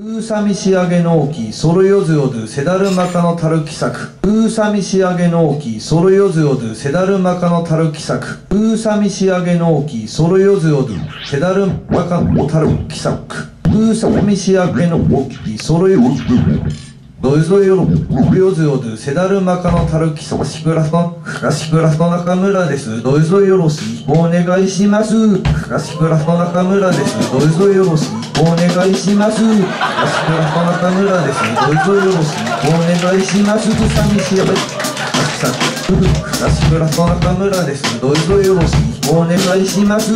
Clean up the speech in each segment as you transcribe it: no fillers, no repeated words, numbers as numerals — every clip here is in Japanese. うーさみ仕上げのおきそろよずよずせだるまかのたるきさくうーさみ仕上げのおきそろよずよずせだるまかのたるきさくうーさみ仕上げのおきそろよずよずせだるまかのたるきさくうーさみ仕上げのおきそろよずどいぞよよずよずせだるまかのたるきさしくらのかしくらの中村ですどいぞよろしくお願いしますかしくらの中村ですどいぞよろしくお願いします。足倉の中村です。どうぞよろしくお願いします。寂しい。足倉の中村です。どうぞよろしくお願いします。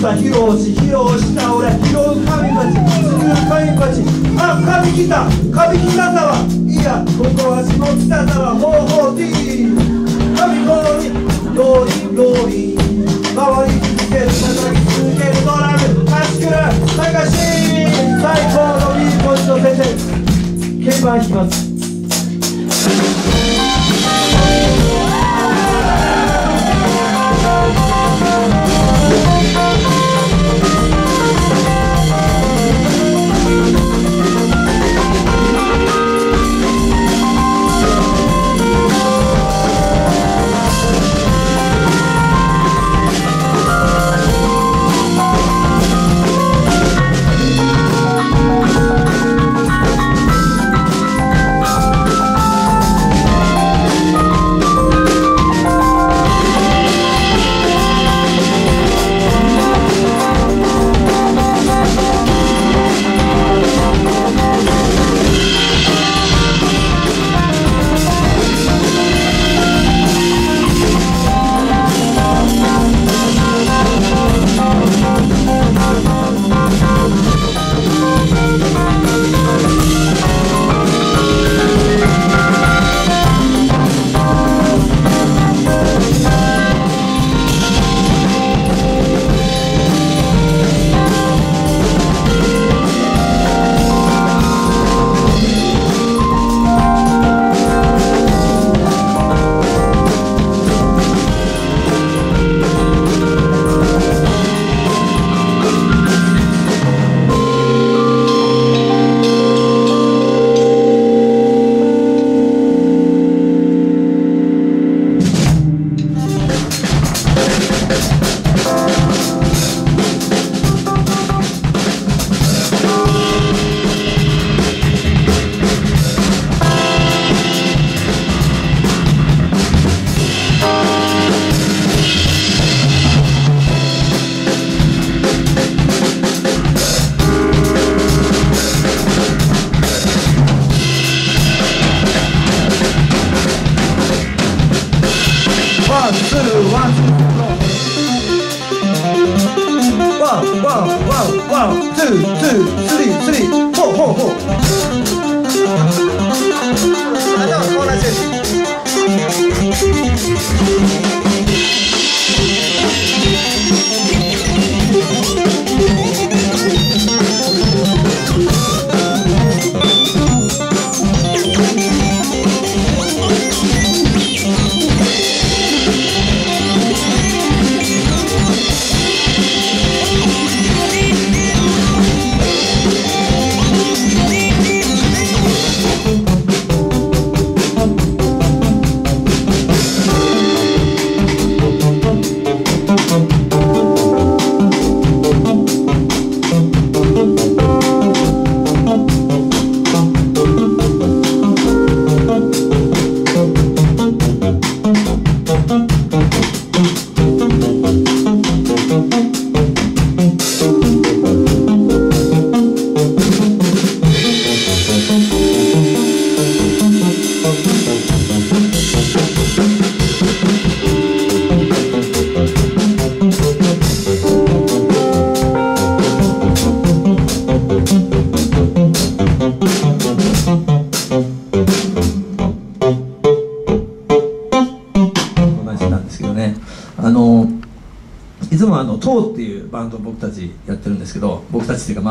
した披露し披露した俺拾う神たち救う神たちあ神来た神来たざわいやここは下北沢方法 T 神このにローリンローリン回り続ける叩き続けるドラム足くら探し最高のビーコチの先生鍵盤弾きます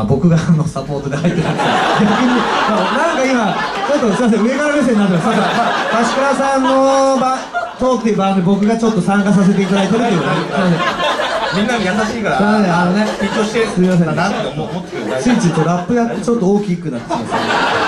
僕がサポートで入ってたんですよなんか今ちょっとすいません上から目線になってます樫倉さんの「トーク」っていう番組僕がちょっと参加させていただいてるっていうみんな優しいから緊張してすいませんなんとか持ってくれるスイッチとラップやってちょっと大きくなってしまいます